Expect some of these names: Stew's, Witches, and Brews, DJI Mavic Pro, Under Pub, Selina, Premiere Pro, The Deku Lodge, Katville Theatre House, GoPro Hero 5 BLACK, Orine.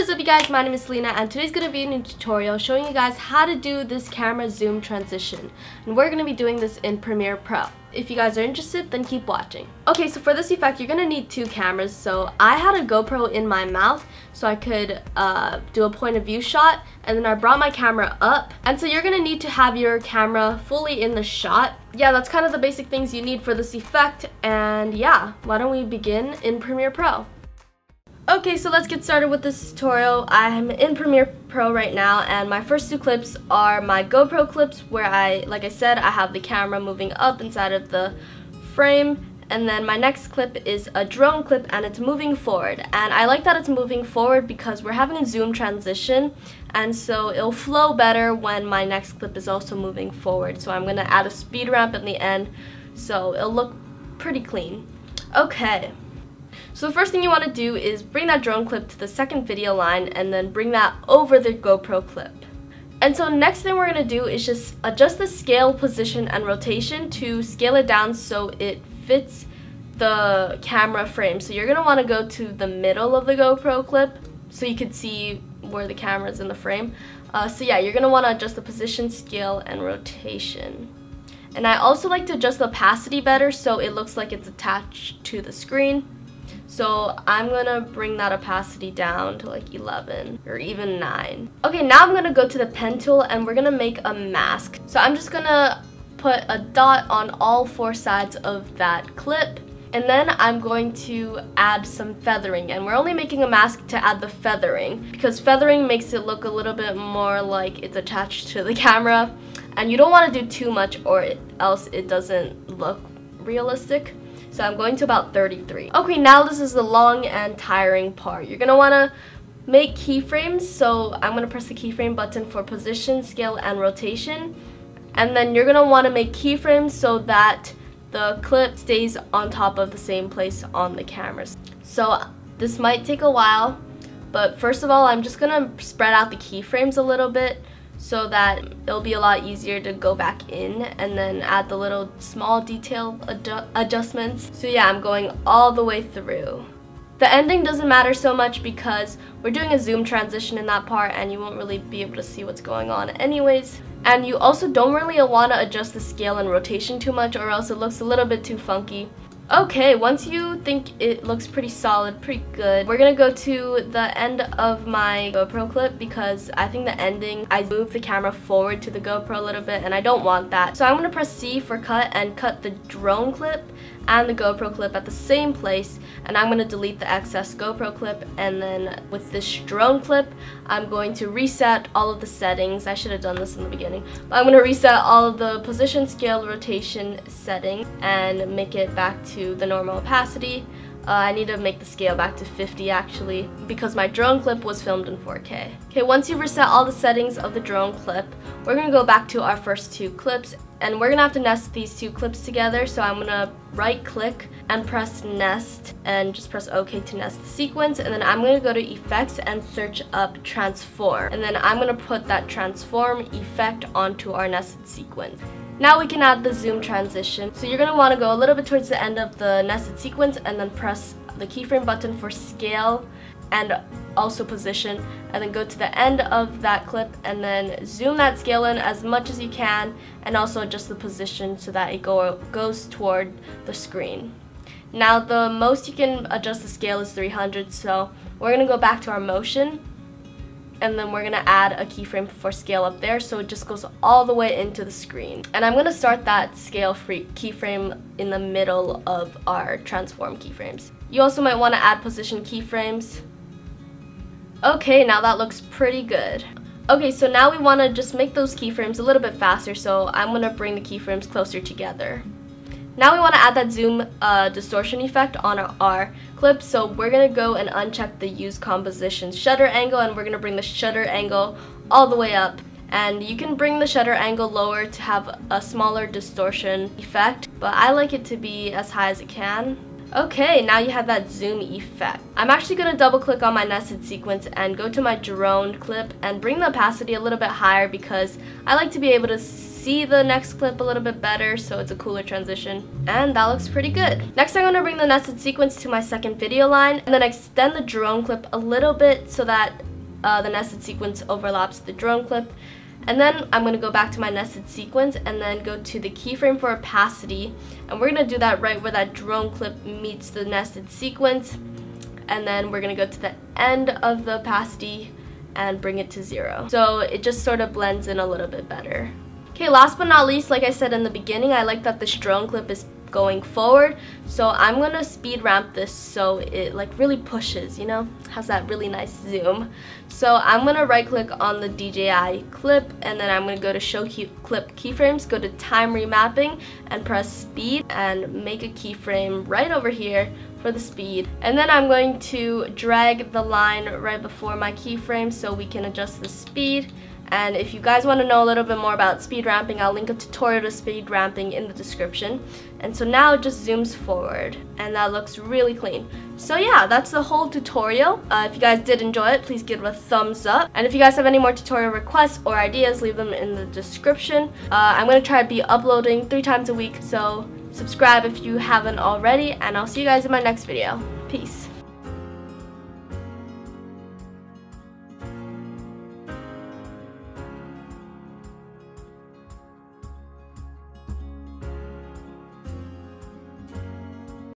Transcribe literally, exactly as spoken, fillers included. What is up, you guys? My name is Selina, and today's going to be a new tutorial showing you guys how to do this camera zoom transition. And we're going to be doing this in Premiere Pro. If you guys are interested, then keep watching. Okay, so for this effect, you're going to need two cameras. So I had a GoPro in my mouth so I could uh, do a point of view shot, and then I brought my camera up. And so you're going to need to have your camera fully in the shot. Yeah, that's kind of the basic things you need for this effect. And yeah, why don't we begin in Premiere Pro? Okay, so let's get started with this tutorial. I'm in Premiere Pro right now, and my first two clips are my GoPro clips where I, like I said, I have the camera moving up inside of the frame. And then my next clip is a drone clip, and it's moving forward. And I like that it's moving forward because we're having a zoom transition, and so it'll flow better when my next clip is also moving forward. So I'm gonna add a speed ramp in the end, so it'll look pretty clean. Okay. So the first thing you want to do is bring that drone clip to the second video line and then bring that over the GoPro clip. And so next thing we're going to do is just adjust the scale, position, and rotation to scale it down so it fits the camera frame. So you're going to want to go to the middle of the GoPro clip so you can see where the camera is in the frame. Uh, so yeah, you're going to want to adjust the position, scale, and rotation. And I also like to adjust the opacity better so it looks like it's attached to the screen. So I'm gonna bring that opacity down to like eleven or even nine. Okay, now I'm gonna go to the pen tool and we're gonna make a mask. So I'm just gonna put a dot on all four sides of that clip. And then I'm going to add some feathering. And we're only making a mask to add the feathering because feathering makes it look a little bit more like it's attached to the camera. And you don't wanna do too much or else it doesn't look realistic. So I'm going to about thirty-three. Okay, now this is the long and tiring part. You're gonna wanna make keyframes, so I'm gonna press the keyframe button for position, scale, and rotation. And then you're gonna wanna make keyframes so that the clip stays on top of the same place on the camera. So this might take a while, but first of all, I'm just gonna spread out the keyframes a little bit so that it'll be a lot easier to go back in and then add the little small detail adju- adjustments. So yeah, I'm going all the way through. The ending doesn't matter so much because we're doing a zoom transition in that part and you won't really be able to see what's going on anyways. And you also don't really want to adjust the scale and rotation too much or else it looks a little bit too funky. Okay, once you think it looks pretty solid, pretty good, we're gonna go to the end of my GoPro clip because I think the ending, I moved the camera forward to the GoPro a little bit and I don't want that. So I'm gonna press C for cut and cut the drone clip and the GoPro clip at the same place, and I'm gonna delete the excess GoPro clip, and then with this drone clip, I'm going to reset all of the settings. I should have done this in the beginning, but I'm gonna reset all of the position, scale, rotation settings and make it back to the normal opacity. Uh, I need to make the scale back to fifty actually because my drone clip was filmed in four K. Okay, once you've reset all the settings of the drone clip, we're gonna go back to our first two clips and we're gonna have to nest these two clips together. So I'm gonna right click and press nest and just press OK to nest the sequence, and then I'm gonna go to effects and search up transform, and then I'm gonna put that transform effect onto our nested sequence. Now we can add the zoom transition. So you're gonna wanna go a little bit towards the end of the nested sequence and then press the keyframe button for scale and also position, and then go to the end of that clip and then zoom that scale in as much as you can and also adjust the position so that it go, goes toward the screen. Now the most you can adjust the scale is three hundred, so we're gonna go back to our motion and then we're gonna add a keyframe for scale up there so it just goes all the way into the screen. And I'm gonna start that scale free keyframe in the middle of our transform keyframes. You also might wanna add position keyframes. Okay, now that looks pretty good. Okay, so now we wanna just make those keyframes a little bit faster, so I'm gonna bring the keyframes closer together. Now we wanna add that zoom uh, distortion effect on our, our clip, so we're gonna go and uncheck the use composition shutter angle and we're gonna bring the shutter angle all the way up. And you can bring the shutter angle lower to have a smaller distortion effect, but I like it to be as high as it can. Okay, now you have that zoom effect. I'm actually gonna double click on my nested sequence and go to my drone clip and bring the opacity a little bit higher because I like to be able to see the next clip a little bit better so it's a cooler transition. And that looks pretty good. Next I'm gonna bring the nested sequence to my second video line and then extend the drone clip a little bit so that uh, the nested sequence overlaps the drone clip. And then I'm going to go back to my nested sequence and then go to the keyframe for opacity. And we're going to do that right where that drone clip meets the nested sequence. And then we're going to go to the end of the opacity and bring it to zero. So it just sort of blends in a little bit better. Okay, last but not least, like I said in the beginning, I like that this drone clip is going forward, so I'm gonna speed ramp this so it like really pushes, you know, has that really nice zoom. So I'm gonna right click on the D J I clip and then I'm gonna go to show key clip keyframes, go to time remapping and press speed and make a keyframe right over here for the speed. And then I'm going to drag the line right before my keyframe so we can adjust the speed. And if you guys want to know a little bit more about speed ramping, I'll link a tutorial to speed ramping in the description. And so now it just zooms forward and that looks really clean. So yeah, that's the whole tutorial. Uh, if you guys did enjoy it, please give it a thumbs up. And if you guys have any more tutorial requests or ideas, leave them in the description. Uh, I'm going to try to be uploading three times a week, so subscribe if you haven't already, and I'll see you guys in my next video. Peace.